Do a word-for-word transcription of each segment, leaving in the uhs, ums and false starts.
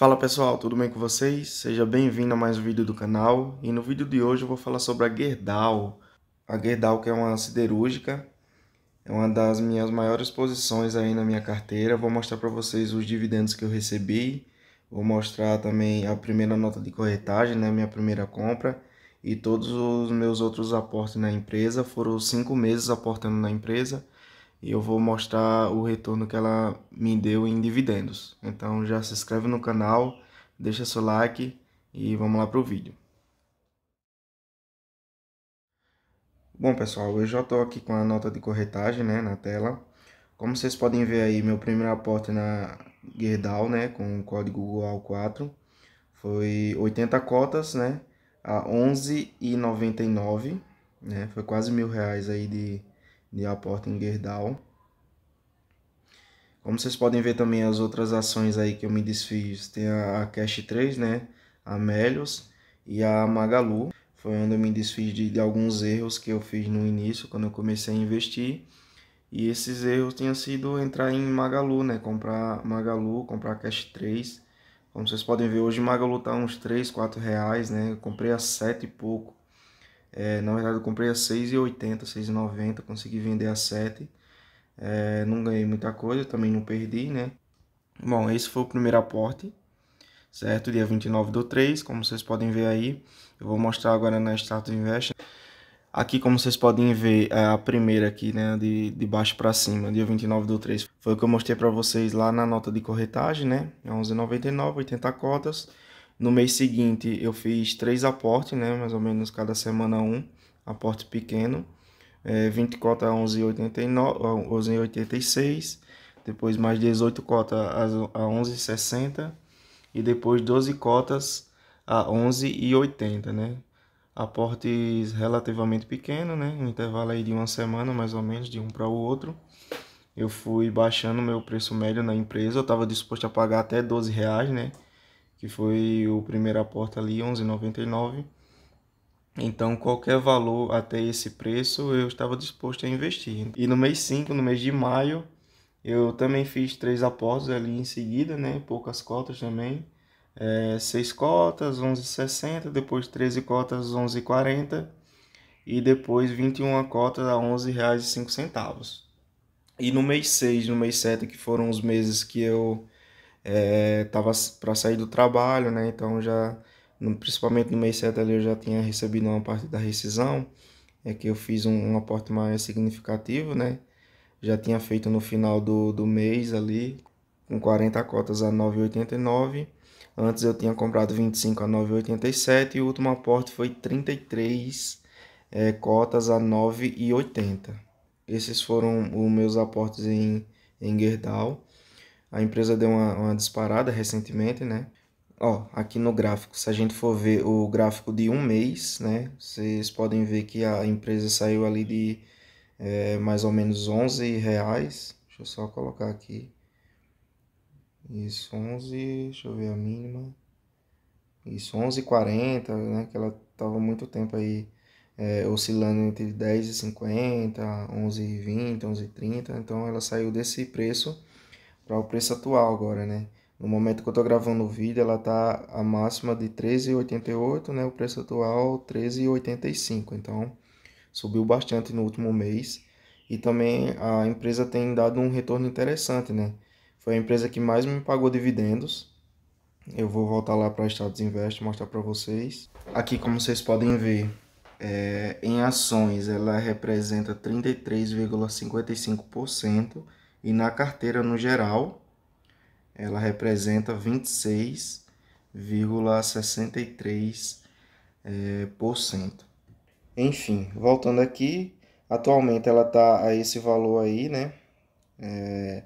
Fala pessoal, tudo bem com vocês? Seja bem-vindo a mais um vídeo do canal. E no vídeo de hoje eu vou falar sobre a Gerdau. A Gerdau, que é uma siderúrgica, é uma das minhas maiores posições aí na minha carteira. Vou mostrar para vocês os dividendos que eu recebi. Vou mostrar também a primeira nota de corretagem, né? Minha primeira compra. E todos os meus outros aportes na empresa. Foram cinco meses aportando na empresa. E eu vou mostrar o retorno que ela me deu em dividendos. Então já se inscreve no canal, deixa seu like e vamos lá para o vídeo. Bom pessoal, eu já estou aqui com a nota de corretagem, né, na tela. Como vocês podem ver aí, meu primeiro aporte na Gerdau, né, com o código GOAU quatro, foi oitenta cotas, né, a onze reais e noventa e nove centavos, né, foi quase mil reais aí de... de aporte em Gerdau. Como vocês podem ver também as outras ações aí que eu me desfiz, tem a Cash três, né, a Méliuz e a Magalu. Foi onde eu me desfiz de, de alguns erros que eu fiz no início, quando eu comecei a investir. E esses erros tinham sido entrar em Magalu, né, comprar Magalu, comprar Cash três. Como vocês podem ver, hoje Magalu tá uns três, quatro reais, né, eu comprei a sete e pouco. É, na verdade eu comprei a seis reais e oitenta centavos, seis reais e noventa centavos, consegui vender a sete reais, é, não ganhei muita coisa, também não perdi, né? Bom, esse foi o primeiro aporte, certo? Dia vinte e nove do três, como vocês podem ver aí, eu vou mostrar agora na Status Invest. Aqui, como vocês podem ver, a primeira aqui, né, de, de baixo para cima, dia vinte e nove do três, foi o que eu mostrei para vocês lá na nota de corretagem, né? onze reais e noventa e nove centavos, oitenta cotas. No mês seguinte eu fiz três aportes, né, mais ou menos cada semana um aporte pequeno, é, vinte cotas a onze reais e oitenta e seis centavos, depois mais dezoito cotas a onze reais e sessenta centavos e depois doze cotas a onze reais e oitenta centavos, né, aportes relativamente pequeno, né, um intervalo aí de uma semana mais ou menos, de um para o outro. Eu fui baixando meu preço médio na empresa, eu estava disposto a pagar até doze reais, né, que foi o primeiro aporte ali, onze reais e noventa e nove centavos. Então, qualquer valor até esse preço, eu estava disposto a investir. E no mês cinco, no mês de maio, eu também fiz três aportes ali em seguida, né? Poucas cotas também. É, seis cotas, onze reais e sessenta centavos, depois treze cotas, onze reais e quarenta centavos. E depois vinte e uma cotas a onze reais e cinco centavos. E no mês seis, no mês sete, que foram os meses que eu... É, tava para sair do trabalho, né? Então já, no, principalmente no mês sete ali, eu já tinha recebido uma parte da rescisão, é que eu fiz um, um aporte mais significativo, né? Já tinha feito no final do, do mês ali, com quarenta cotas a nove reais e oitenta e nove centavos. Antes eu tinha comprado vinte e cinco a nove reais e oitenta e sete centavos e o último aporte foi trinta e três é, cotas a nove reais e oitenta centavos. Esses foram os meus aportes em, em Gerdau. A empresa deu uma, uma disparada recentemente, né? Ó, aqui no gráfico, se a gente for ver o gráfico de um mês, né? Vocês podem ver que a empresa saiu ali de é, mais ou menos onze reais. Deixa eu só colocar aqui. Isso, onze, deixa eu ver a mínima. Isso, onze reais e quarenta centavos, né? Que ela tava muito tempo aí é, oscilando entre dez reais e cinquenta centavos, onze reais e vinte centavos, onze reais e trinta centavos. Então ela saiu desse preço para o preço atual agora, né? No momento que eu tô gravando o vídeo, ela tá a máxima de treze reais e oitenta e oito centavos, né? O preço atual treze reais e oitenta e cinco centavos. Então, subiu bastante no último mês. E também a empresa tem dado um retorno interessante, né? Foi a empresa que mais me pagou dividendos. Eu vou voltar lá para Estados Invest, mostrar para vocês. Aqui, como vocês podem ver, é, em ações ela representa trinta e três vírgula cinquenta e cinco por cento. E na carteira, no geral, ela representa vinte e seis vírgula sessenta e três por cento. É, Enfim, voltando aqui, atualmente ela está a esse valor aí, né? É,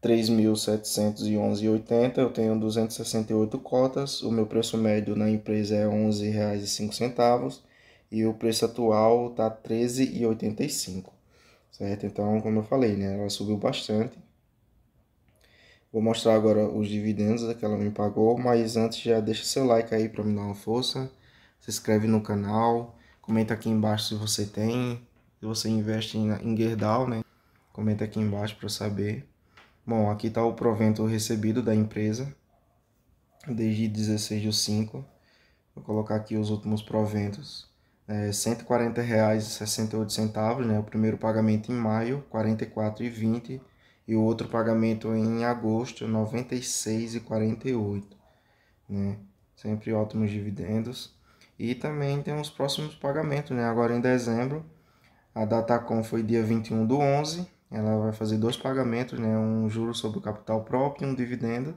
três mil setecentos e onze reais e oitenta centavos, eu tenho duzentas e sessenta e oito cotas, o meu preço médio na empresa é onze reais e cinco centavos e o preço atual está treze reais e oitenta e cinco centavos. Certo? Então, como eu falei, né, ela subiu bastante. Vou mostrar agora os dividendos que ela me pagou, mas antes já deixa seu like aí para me dar uma força. Se inscreve no canal, comenta aqui embaixo se você tem, se você investe em, em Gerdau, né? Comenta aqui embaixo para eu saber. Bom, aqui está o provento recebido da empresa. desde dezesseis de cinco. Vou colocar aqui os últimos proventos. É, cento e quarenta reais e sessenta e oito centavos, né? O primeiro pagamento em maio, quarenta e quatro reais e vinte centavos, e o outro pagamento em agosto, noventa e seis reais e quarenta e oito centavos, né? Sempre ótimos dividendos. E também tem os próximos pagamentos, né? Agora em dezembro, a Datacom foi dia vinte e um do onze, ela vai fazer dois pagamentos, né? Um juro sobre o capital próprio e um dividendo.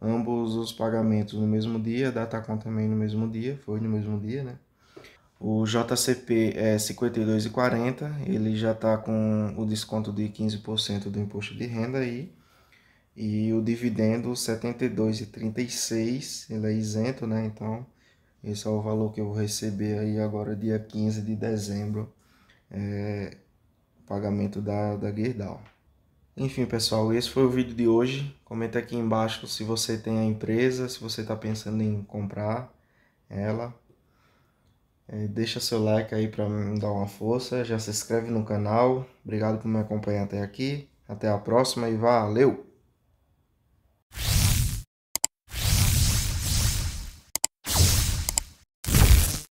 Ambos os pagamentos no mesmo dia, a Datacom também no mesmo dia, foi no mesmo dia, né? O J C P é cinquenta e dois reais e quarenta centavos, ele já está com o desconto de quinze por cento do imposto de renda aí. E o dividendo setenta e dois reais e trinta e seis centavos, ele é isento, né? Então, esse é o valor que eu vou receber aí agora, dia quinze de dezembro, é, pagamento da, da Gerdau. Enfim, pessoal, esse foi o vídeo de hoje. Comenta aqui embaixo se você tem a empresa, se você está pensando em comprar ela. Deixa seu like aí para me dar uma força, já se inscreve no canal. Obrigado por me acompanhar até aqui. Até a próxima e valeu!